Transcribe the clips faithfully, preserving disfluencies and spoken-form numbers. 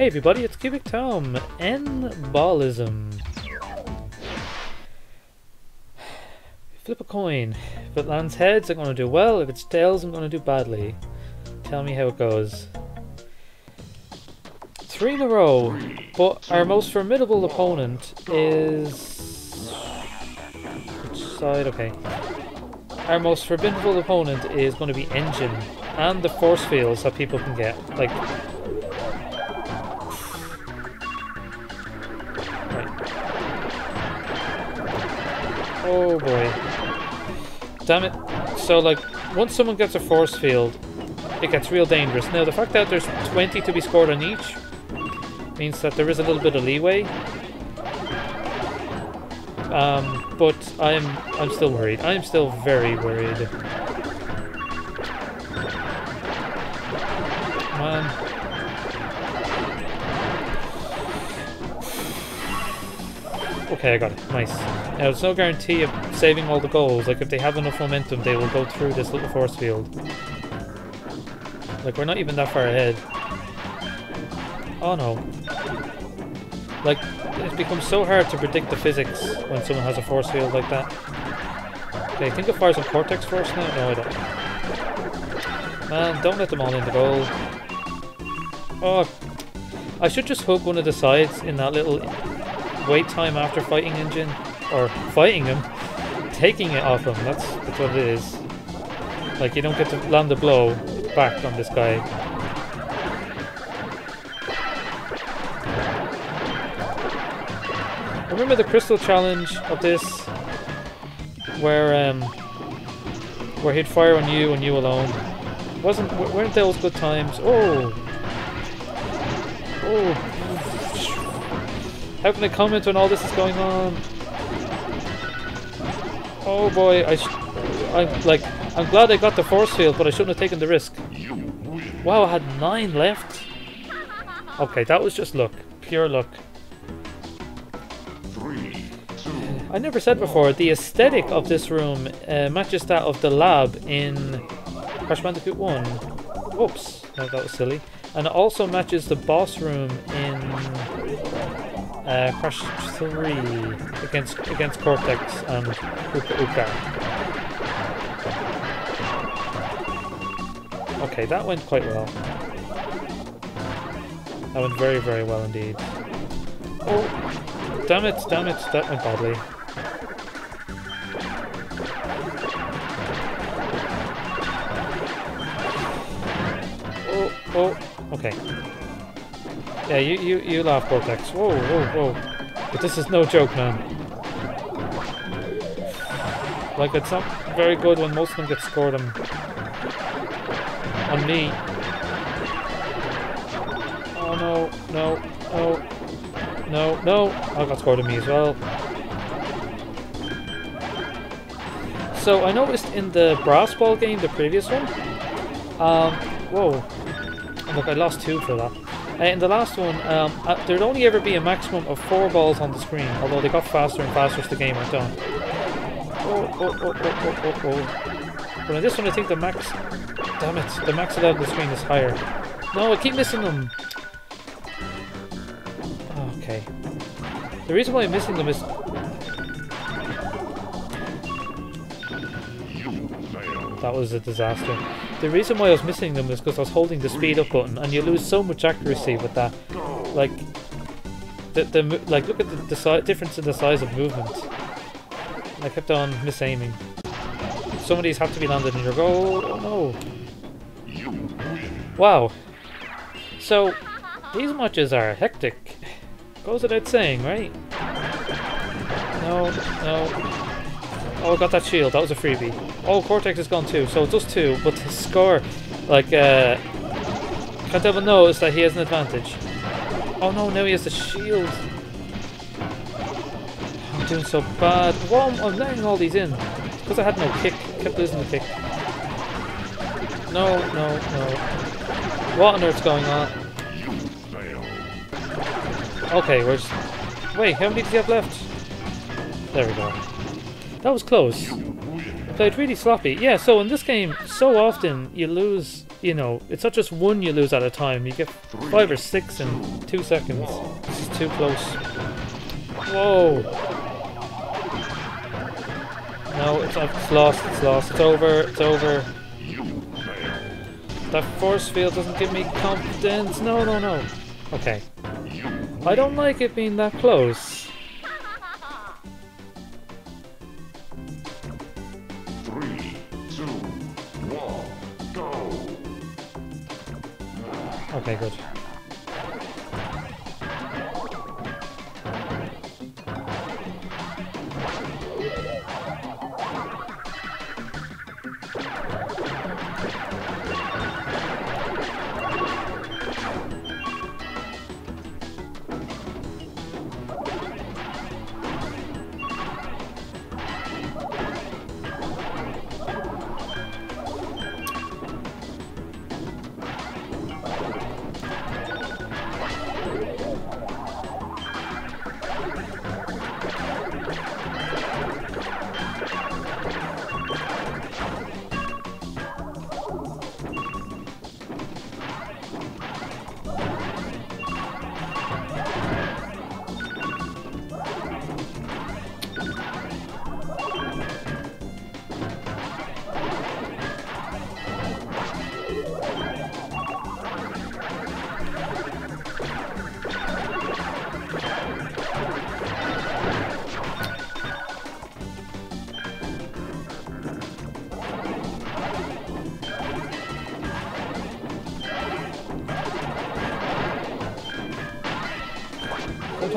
Hey everybody, it's QubicTom. N. Ballism. Flip a coin. If it lands heads, I'm going to do well. If it's tails, I'm going to do badly. Tell me how it goes. Three in a row, but our most formidable opponent is... Which side? Okay. Our most formidable opponent is going to be N. Gin, and the force fields that people can get. Like... Right. Oh boy. Damn it. So like, once someone gets a force field, it gets real dangerous. Now the fact that there's twenty to be scored on each means that there is a little bit of leeway, um, but I'm I'm still worried. I'm still very worried. Come on. Okay, I got it. Nice. Now there's no guarantee of saving all the goals. Like if they have enough momentum, they will go through this little force field. Like we're not even that far ahead. Oh no. Like, it's become so hard to predict the physics when someone has a force field like that. Okay, I think it fires on Cortex first now? No, I don't. Man, don't let them all in the goal. Oh, I should just hook one of the sides in that little wait time after fighting N. Gin. Or fighting him. Taking it off him, that's, that's what it is. Like, you don't get to land the blow back on this guy. Remember the crystal challenge of this, where um, where he'd fire on you and you alone? Wasn't weren't those good times? Oh, oh! How can I comment when all this is going on? Oh boy! I, sh I'm like, I'm glad I got the force field, but I shouldn't have taken the risk. Wow! I had nine left. Okay, that was just luck, pure luck. I never said before, the aesthetic of this room uh, matches that of the lab in Crash Bandicoot one. Oops, no, that was silly. And it also matches the boss room in uh, Crash three against against Cortex and Uka Uka. Okay, that went quite well. That went very, very well indeed. Oh, damn it, damn it, that went badly. Oh, oh, okay. Yeah, you, you, you laugh, Cortex. Whoa, whoa, whoa. But this is no joke, man. Like, it's not very good when most of them get scored on, on me. Oh, no, no, no. No, no. I got scored on me as well. So, I noticed in the brass ball game, the previous one... Um, whoa. Look, I lost two for that. Uh, in the last one, um, uh, there'd only ever be a maximum of four balls on the screen, although they got faster and faster as the game went on. Oh, oh, oh, oh, oh, oh, oh. But in this one, I think the max... Damn it, the max allowed on the screen is higher. No, I keep missing them. Okay. The reason why I'm missing them is... That was a disaster. The reason why I was missing them is because I was holding the speed up button, and you lose so much accuracy with that. Like, the, the like look at the, the si difference in the size of movement. And I kept on misaiming. Some of these have to be landed in your goal. Oh no. Wow. So, these matches are hectic. Goes without saying, right? No, no. Oh, I got that shield. That was a freebie. Oh, Cortex is gone too. So it's just two, but his score, like, uh, Cantabile knows that he has an advantage. Oh no, now he has the shield. I'm doing so bad. Whoa, I'm letting all these in. It's because I had no kick. I kept losing the kick. No, no, no. What on earth's going on? Okay, we're just... Wait, how many do you have left? There we go. That was close. Played really sloppy. Yeah, so in this game, so often you lose you know, it's not just one you lose at a time. You get five or six in two seconds. This is too close. Whoa! No, it's, it's lost. It's lost. It's over. It's over. That force field doesn't give me confidence. No, no, no. Okay. I don't like it being that close. Three, two, one, go. Okay, good.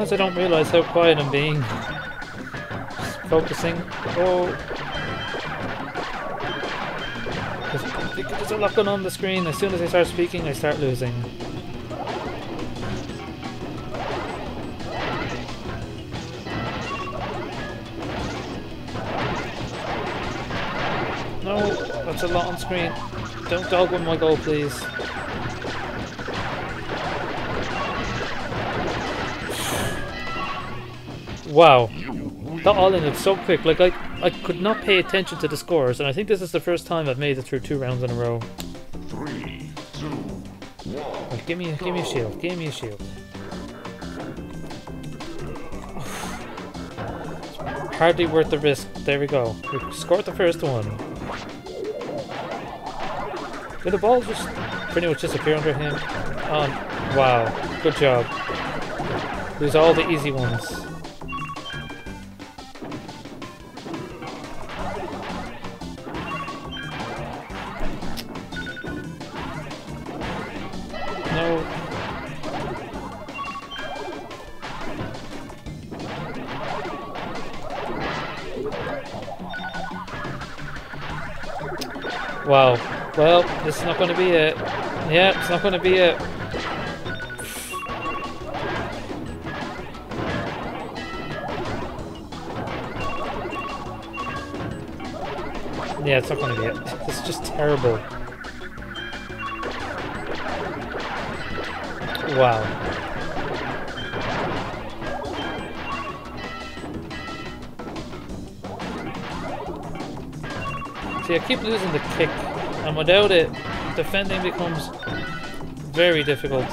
I don't realise how quiet I'm being. Just focusing. Oh, there's a lot going on the screen. As soon as I start speaking, I start losing. No, that's a lot on screen. Don't dog with my goal, please. Wow, that all ended so quick, like I, I could not pay attention to the scores, and I think this is the first time I've made it through two rounds in a row. Three, two, one, like, give me a, give me a shield, give me a shield. Hardly worth the risk, there we go. We scored the first one. Did the ball just pretty much disappear under him? Um, wow, good job. Lose all the easy ones. Wow. Well, this is not going to be it. Yeah, it's not going to be it. Yeah, it's not going to be it. It's just terrible. Wow. See, I keep losing the kick, and without it, defending becomes very difficult.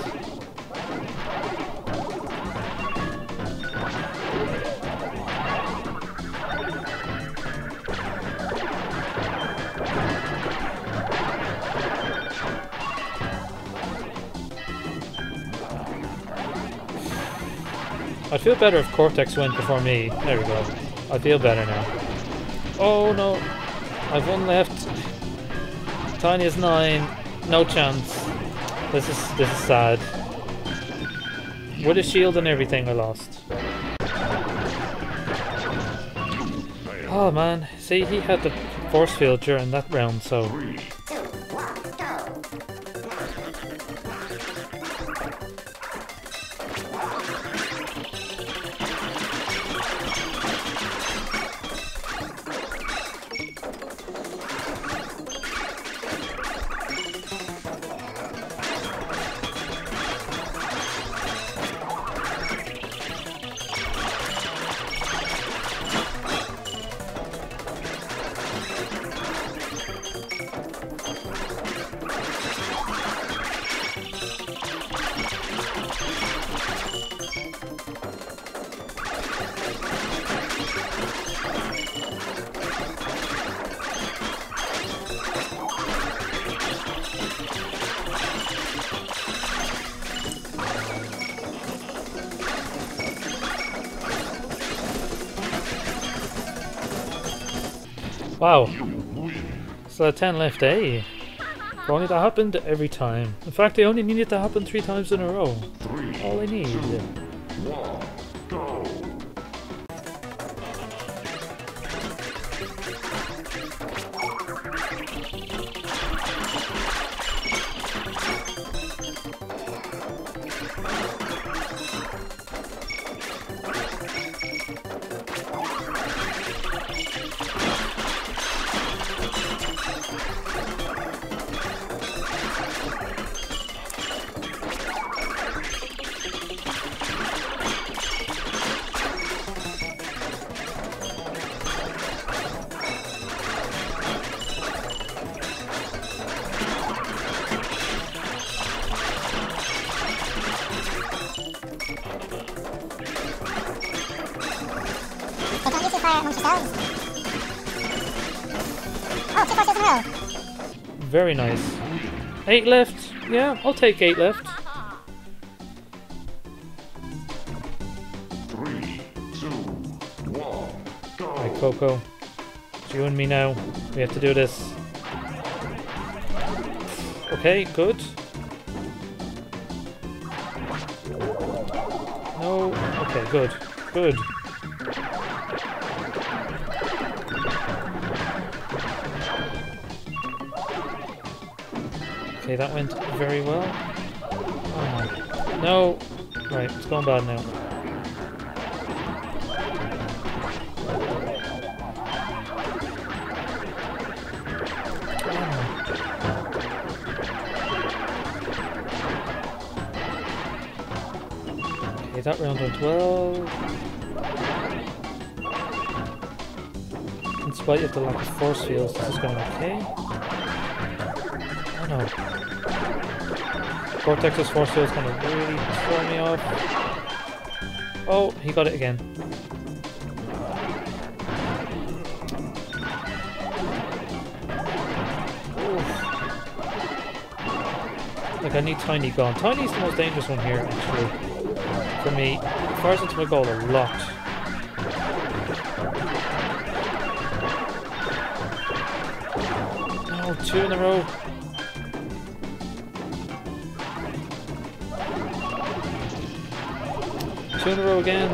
I'd feel better if Cortex went before me. There we go. I feel better now. Oh no! I've one left. Tiny is nine. No chance. This is this is sad. With a shield and everything, I lost. Oh man, see, he had the force field during that round, so. Wow. So ten left, eh? But only that happened every time. In fact, they only needed to happen three times in a row. Three, All I need. Two, one, go. Very nice. Eight left. Yeah, I'll take eight left. Three, two, one, go. Right, Coco. It's you and me now. We have to do this. Okay, good. No. Okay, good. Good. Okay, that went very well. Oh my. No! Right, it's gone bad now. Oh. Okay, that round went well. In spite of the lack of force fields, this is going okay. Oh no. Cortex's force field is going to really throw me off. Oh, he got it again. Oof. Like, I need Tiny gone. Tiny's the most dangerous one here, actually. For me, it fires into my goal a lot. Oh, two in a row. Two in a row again.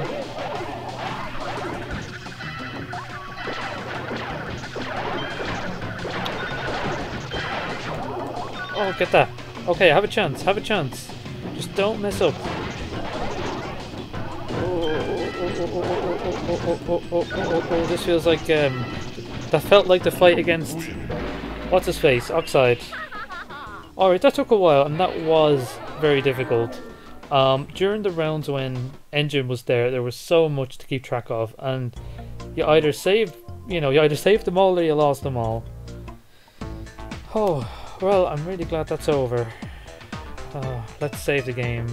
Oh, get that. Okay, have a chance, have a chance. Just don't mess up. Oh, this feels like, um, that felt like the fight against, what's his face, Oxide. Alright, that took a while, and that was very difficult. Um, during the rounds when N. Gin was there, there was so much to keep track of, and you either saved, you know, you either saved them all or you lost them all. Oh, well, I'm really glad that's over. Uh, let's save the game.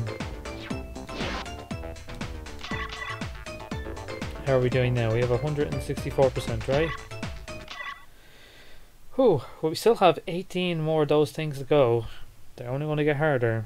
How are we doing now? We have one hundred sixty-four percent, right? Whew, well, we still have eighteen more of those things to go. They're only going to get harder.